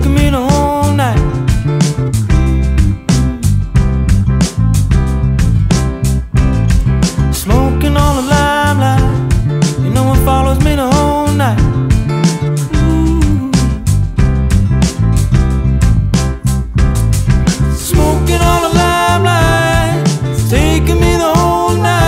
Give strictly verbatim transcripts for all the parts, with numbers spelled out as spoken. you can meet a whole night. Smoking all the limelight, you know it follows me the whole night. Ooh. Smoking all the limelight, it's taking me the whole night.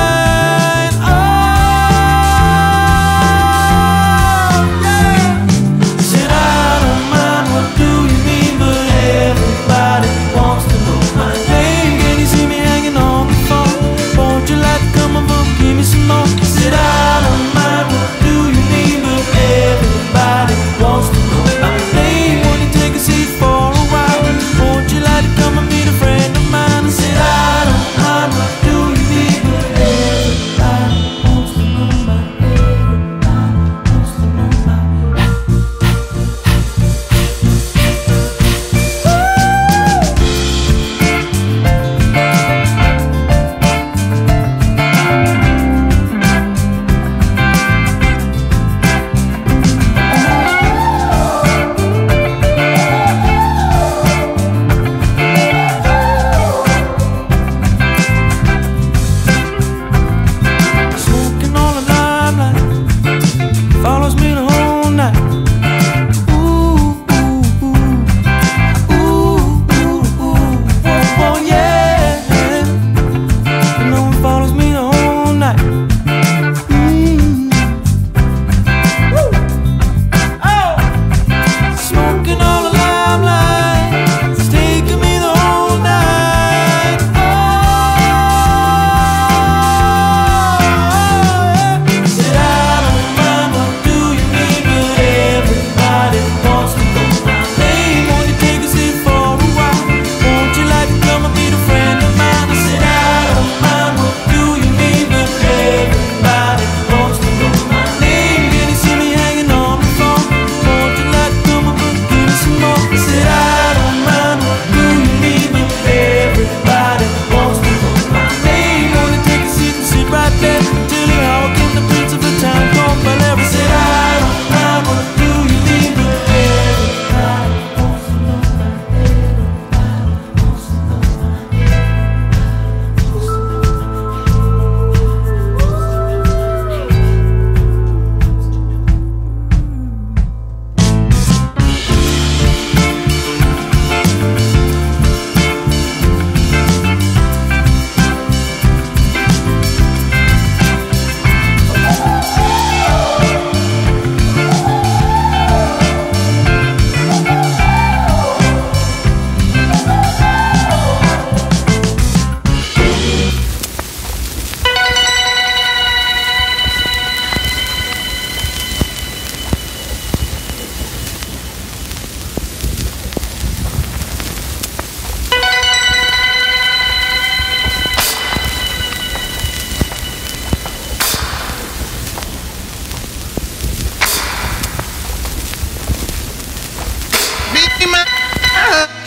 Uh-huh.